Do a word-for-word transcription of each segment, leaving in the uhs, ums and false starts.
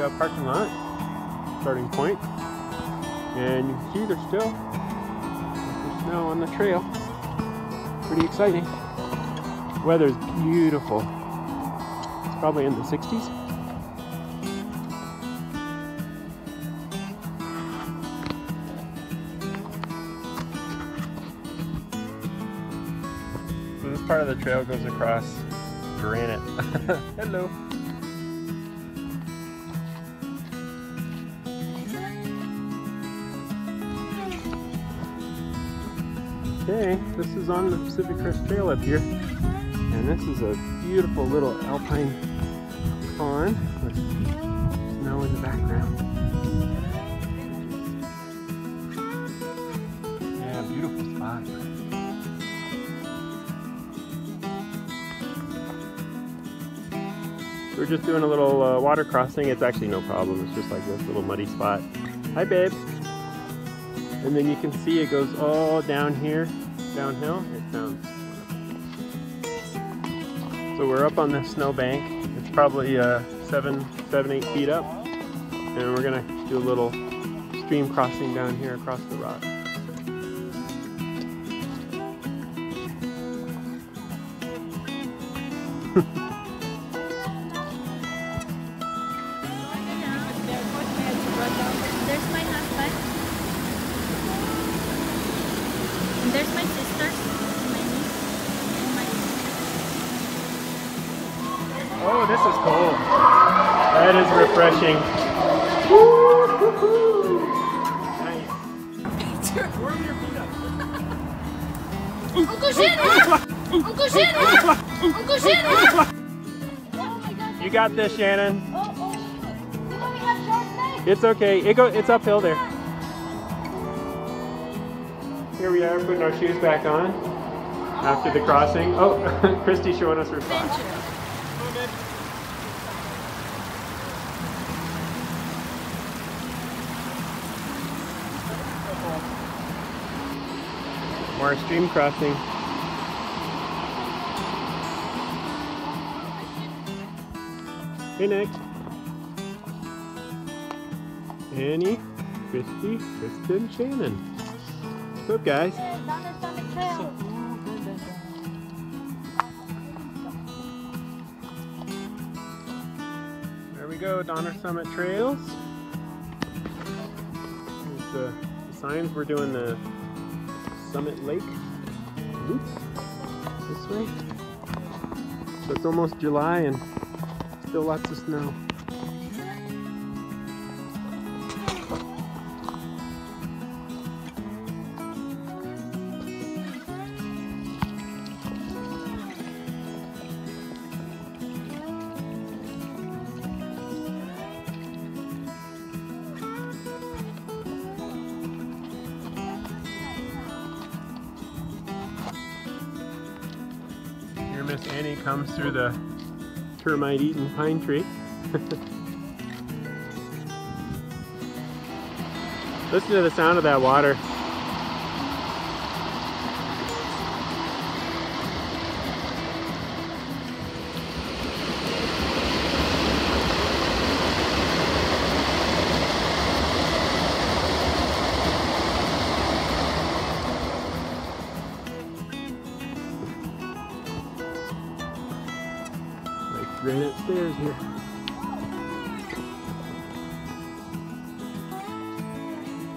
the uh, parking lot starting point, and you can see there's still there's snow on the trail. Pretty exciting. Weather's beautiful. It's probably in the sixties. Part of the trail goes across granite. Hello. Okay, this is on the Pacific Crest Trail up here, and this is a beautiful little alpine pond with snow in the background. Yeah, beautiful spot. We're just doing a little uh, water crossing. It's actually no problem. It's just like this little muddy spot. Hi, babe. And then you can see it goes all down here, downhill. It sounds wonderful. So we're up on this snowbank. It's probably uh, seven, seven, eight feet up. And we're gonna do a little stream crossing down here across the rock. There's my sisters, my niece, and my sister. Oh, this is cold. That is refreshing. Woo-hoo-hoo. Nice. Where are your feet up? Uncle Shannon! Uncle Shannon! Uncle Shannon! Oh my God. You got this, Shannon. Oh, oh, shoot. We don't have sharp legs. It's okay. It go, it's uphill there. Here we are putting our shoes back on after the crossing. Oh, Christy's showing us her spot. More stream crossing. Hey, Nick. Annie, Christy, Kristen, Shannon. What's up, guys? Donner Summit Trail. There we go, Donner Summit Trails. There's the, the signs. We're doing the Summit Lake. Oops, this way. So it's almost July and still lots of snow. Miss Annie comes through the termite-eaten pine tree. Listen to the sound of that water. Granite stairs here.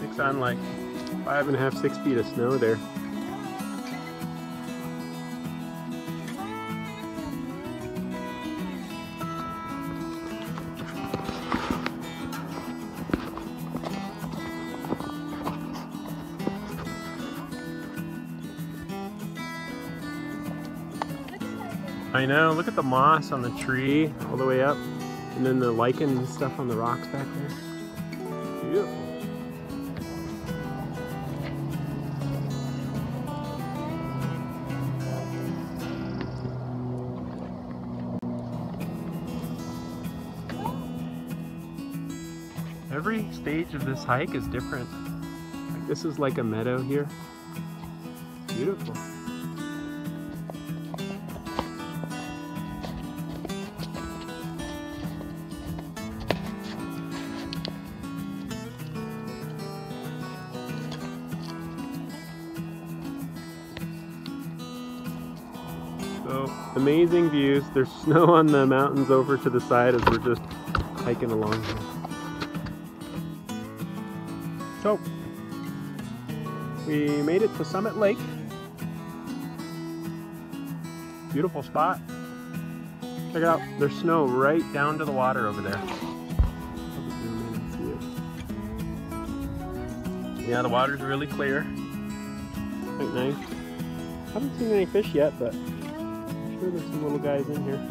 It's on like five and a half, six feet of snow there. I know, look at the moss on the tree all the way up, and then the lichen and stuff on the rocks back there. Beautiful. Every stage of this hike is different. Like, this is like a meadow here. Beautiful. So amazing views. There's snow on the mountains over to the side as we're just hiking along here. So we made it to Summit Lake. Beautiful spot. Check it out. There's snow right down to the water over there. Yeah, the water's really clear. Quite nice. Haven't seen any fish yet, but I'm sure there's some little guys in here.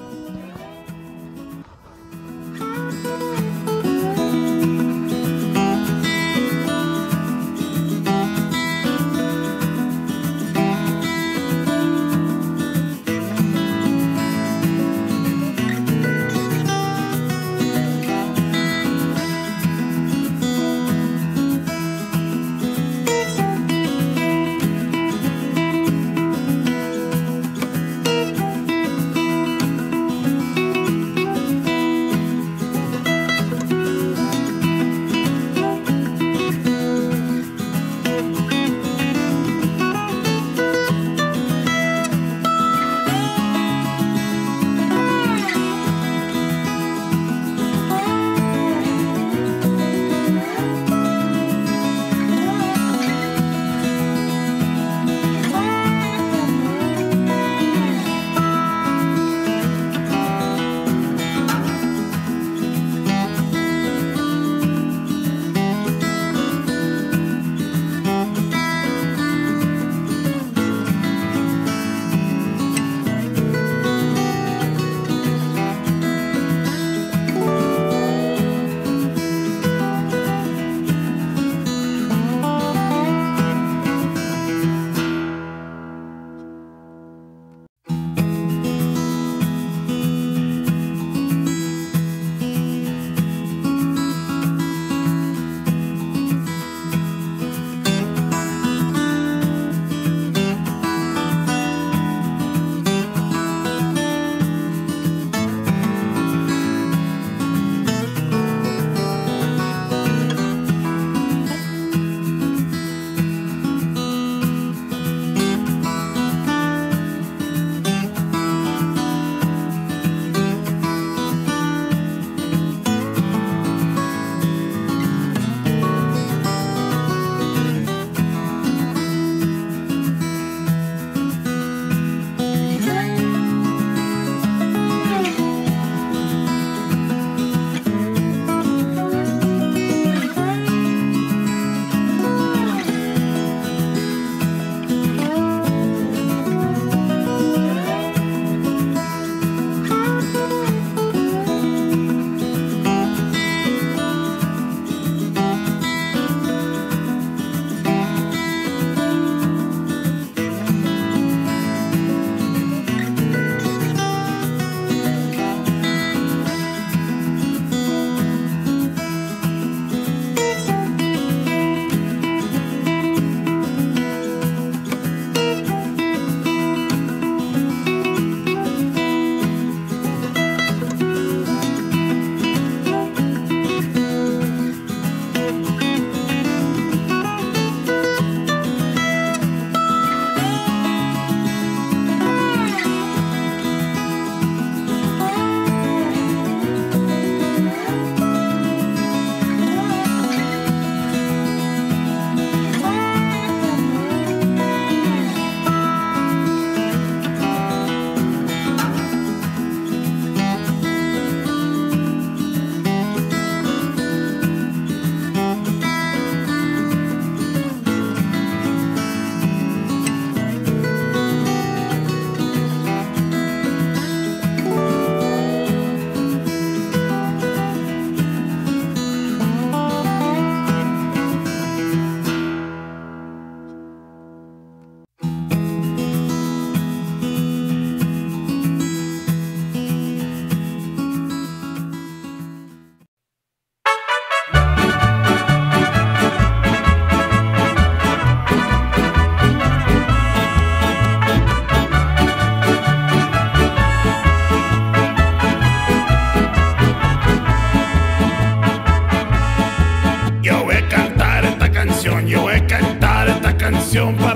Yo he cantar esta canción